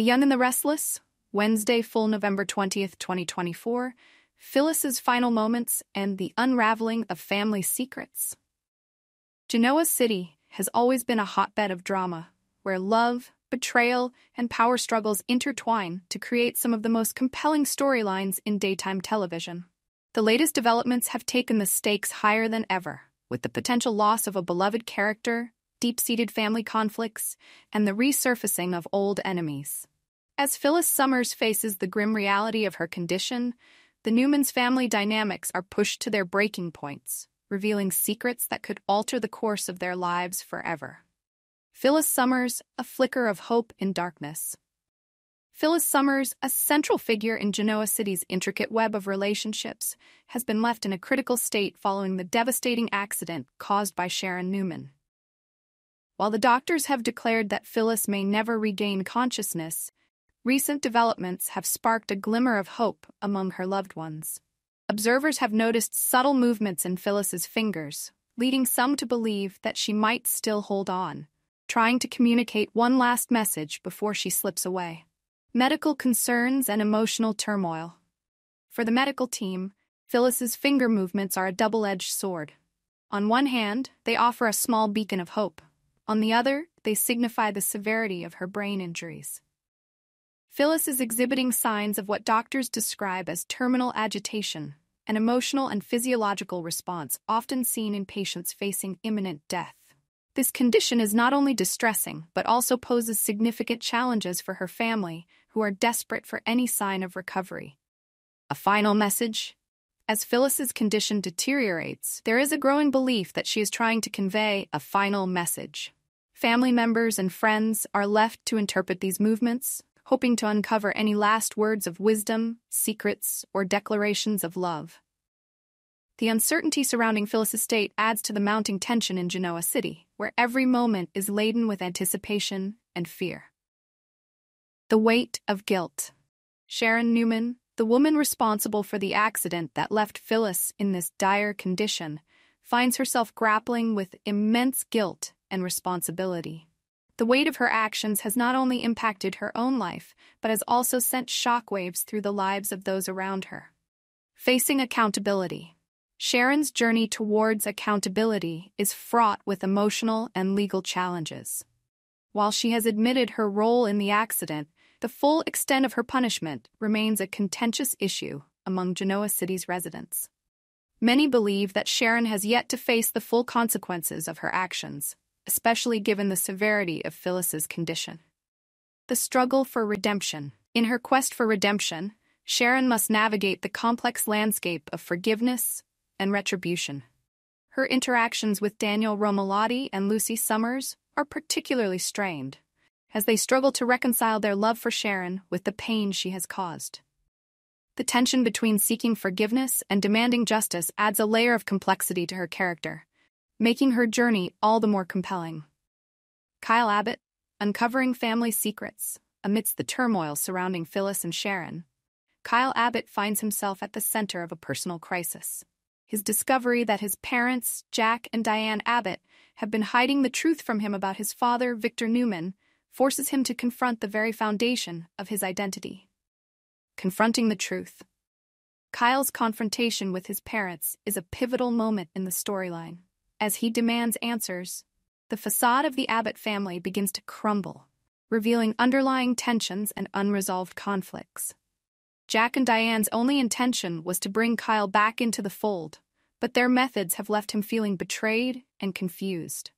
The Young and the Restless, Wednesday, full November 20th, 2024, Phyllis's final moments and the unraveling of family secrets. Genoa City has always been a hotbed of drama, where love, betrayal, and power struggles intertwine to create some of the most compelling storylines in daytime television. The latest developments have taken the stakes higher than ever, with the potential loss of a beloved character, deep-seated family conflicts, and the resurfacing of old enemies. As Phyllis Summers faces the grim reality of her condition, the Newman's family dynamics are pushed to their breaking points, revealing secrets that could alter the course of their lives forever. Phyllis Summers, a flicker of hope in darkness. Phyllis Summers, a central figure in Genoa City's intricate web of relationships, has been left in a critical state following the devastating accident caused by Sharon Newman. While the doctors have declared that Phyllis may never regain consciousness, recent developments have sparked a glimmer of hope among her loved ones. Observers have noticed subtle movements in Phyllis's fingers, leading some to believe that she might still hold on, trying to communicate one last message before she slips away. Medical concerns and emotional turmoil. For the medical team, Phyllis's finger movements are a double-edged sword. On one hand, they offer a small beacon of hope. On the other, they signify the severity of her brain injuries. Phyllis is exhibiting signs of what doctors describe as terminal agitation, an emotional and physiological response often seen in patients facing imminent death. This condition is not only distressing, but also poses significant challenges for her family, who are desperate for any sign of recovery. A final message? As Phyllis's condition deteriorates, there is a growing belief that she is trying to convey a final message. Family members and friends are left to interpret these movements, hoping to uncover any last words of wisdom, secrets, or declarations of love. The uncertainty surrounding Phyllis's state adds to the mounting tension in Genoa City, where every moment is laden with anticipation and fear. The weight of guilt. Sharon Newman, the woman responsible for the accident that left Phyllis in this dire condition, finds herself grappling with immense guilt and responsibility. The weight of her actions has not only impacted her own life, but has also sent shockwaves through the lives of those around her. Facing accountability. Sharon's journey towards accountability is fraught with emotional and legal challenges. While she has admitted her role in the accident, the full extent of her punishment remains a contentious issue among Genoa City's residents. Many believe that Sharon has yet to face the full consequences of her actions, especially given the severity of Phyllis's condition. The struggle for redemption. In her quest for redemption, Sharon must navigate the complex landscape of forgiveness and retribution. Her interactions with Daniel Romolotti and Lucy Summers are particularly strained, as they struggle to reconcile their love for Sharon with the pain she has caused. The tension between seeking forgiveness and demanding justice adds a layer of complexity to her character, making her journey all the more compelling. Kyle Abbott, uncovering family secrets. Amidst the turmoil surrounding Phyllis and Sharon, Kyle Abbott finds himself at the center of a personal crisis. His discovery that his parents, Jack and Diane Abbott, have been hiding the truth from him about his father, Victor Newman, forces him to confront the very foundation of his identity. Confronting the truth. Kyle's confrontation with his parents is a pivotal moment in the storyline. As he demands answers, the facade of the Abbott family begins to crumble, revealing underlying tensions and unresolved conflicts. Jack and Diane's only intention was to bring Kyle back into the fold, but their methods have left him feeling betrayed and confused.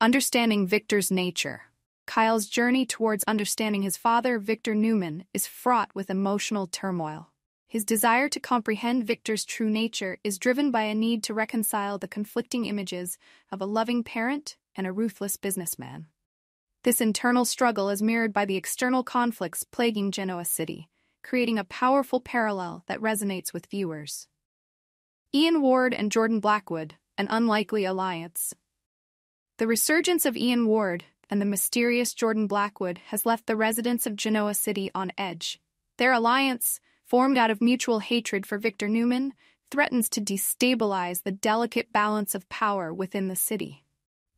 Understanding Victor's nature. Kyle's journey towards understanding his father, Victor Newman, is fraught with emotional turmoil. His desire to comprehend Victor's true nature is driven by a need to reconcile the conflicting images of a loving parent and a ruthless businessman. This internal struggle is mirrored by the external conflicts plaguing Genoa City, creating a powerful parallel that resonates with viewers. Ian Ward and Jordan Blackwood, an unlikely alliance. The resurgence of Ian Ward and the mysterious Jordan Blackwood has left the residents of Genoa City on edge. Their alliance, formed out of mutual hatred for Victor Newman, threatens to destabilize the delicate balance of power within the city.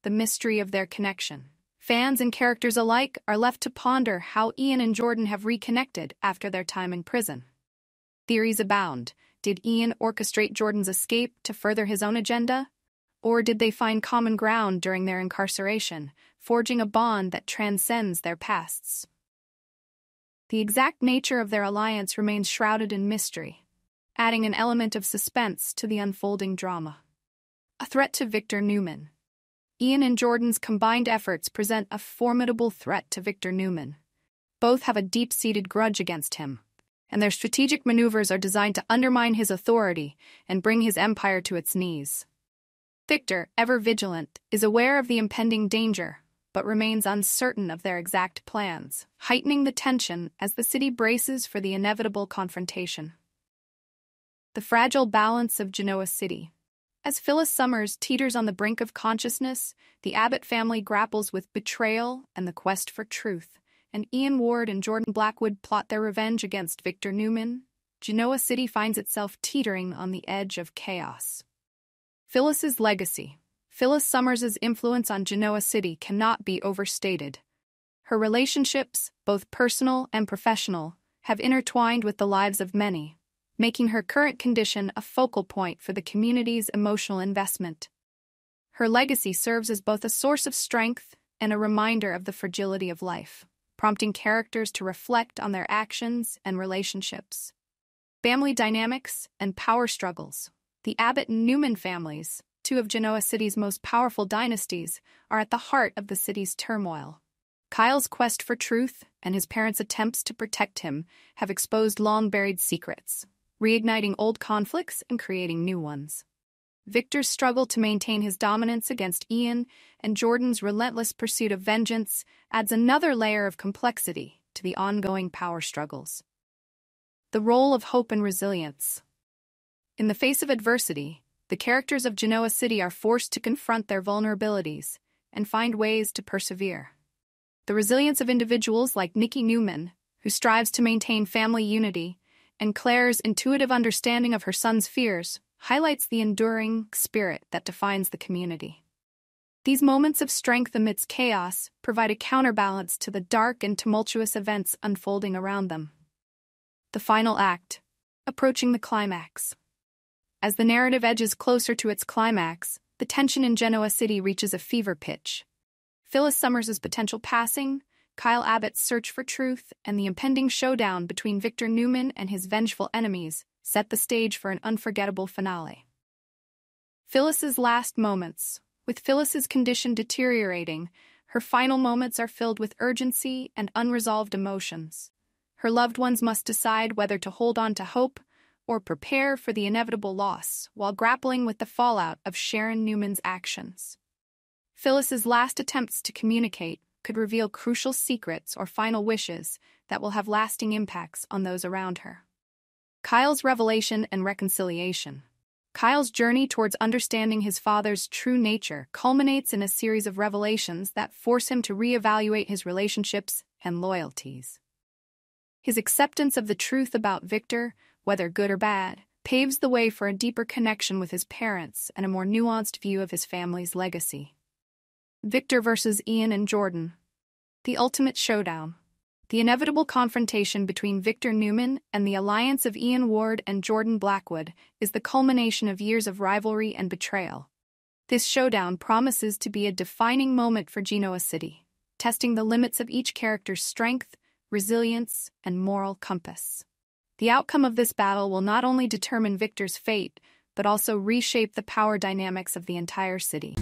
The mystery of their connection. Fans and characters alike are left to ponder how Ian and Jordan have reconnected after their time in prison. Theories abound. Did Ian orchestrate Jordan's escape to further his own agenda? Or did they find common ground during their incarceration, forging a bond that transcends their pasts? The exact nature of their alliance remains shrouded in mystery, adding an element of suspense to the unfolding drama. A threat to Victor Newman. Ian and Jordan's combined efforts present a formidable threat to Victor Newman. Both have a deep-seated grudge against him, and their strategic maneuvers are designed to undermine his authority and bring his empire to its knees. Victor, ever vigilant, is aware of the impending danger, but remains uncertain of their exact plans, heightening the tension as the city braces for the inevitable confrontation. The fragile balance of Genoa City. As Phyllis Summers teeters on the brink of consciousness, the Abbott family grapples with betrayal and the quest for truth, and Ian Ward and Jordan Blackwood plot their revenge against Victor Newman. Genoa City finds itself teetering on the edge of chaos. Phyllis's legacy. Phyllis Summers' influence on Genoa City cannot be overstated. Her relationships, both personal and professional, have intertwined with the lives of many, making her current condition a focal point for the community's emotional investment. Her legacy serves as both a source of strength and a reminder of the fragility of life, prompting characters to reflect on their actions and relationships. Family dynamics and power struggles. The Abbott and Newman families, two of Genoa City's most powerful dynasties, are at the heart of the city's turmoil. Kyle's quest for truth and his parents' attempts to protect him have exposed long-buried secrets, reigniting old conflicts and creating new ones. Victor's struggle to maintain his dominance against Ian and Jordan's relentless pursuit of vengeance adds another layer of complexity to the ongoing power struggles. The role of hope and resilience. In the face of adversity, the characters of Genoa City are forced to confront their vulnerabilities and find ways to persevere. The resilience of individuals like Nikki Newman, who strives to maintain family unity, and Claire's intuitive understanding of her son's fears highlights the enduring spirit that defines the community. These moments of strength amidst chaos provide a counterbalance to the dark and tumultuous events unfolding around them. The final act, approaching the climax. As the narrative edges closer to its climax, the tension in Genoa City reaches a fever pitch. Phyllis Summers' potential passing, Kyle Abbott's search for truth, and the impending showdown between Victor Newman and his vengeful enemies set the stage for an unforgettable finale. Phyllis's last moments. With Phyllis's condition deteriorating, her final moments are filled with urgency and unresolved emotions. Her loved ones must decide whether to hold on to hope or prepare for the inevitable loss while grappling with the fallout of Sharon Newman's actions. Phyllis's last attempts to communicate could reveal crucial secrets or final wishes that will have lasting impacts on those around her. Kyle's revelation and reconciliation. Kyle's journey towards understanding his father's true nature culminates in a series of revelations that force him to reevaluate his relationships and loyalties. His acceptance of the truth about Victor, whether good or bad, paves the way for a deeper connection with his parents and a more nuanced view of his family's legacy. Victor versus Ian and Jordan. The ultimate showdown. The inevitable confrontation between Victor Newman and the alliance of Ian Ward and Jordan Blackwood is the culmination of years of rivalry and betrayal. This showdown promises to be a defining moment for Genoa City, testing the limits of each character's strength, resilience, and moral compass. The outcome of this battle will not only determine Victor's fate, but also reshape the power dynamics of the entire city.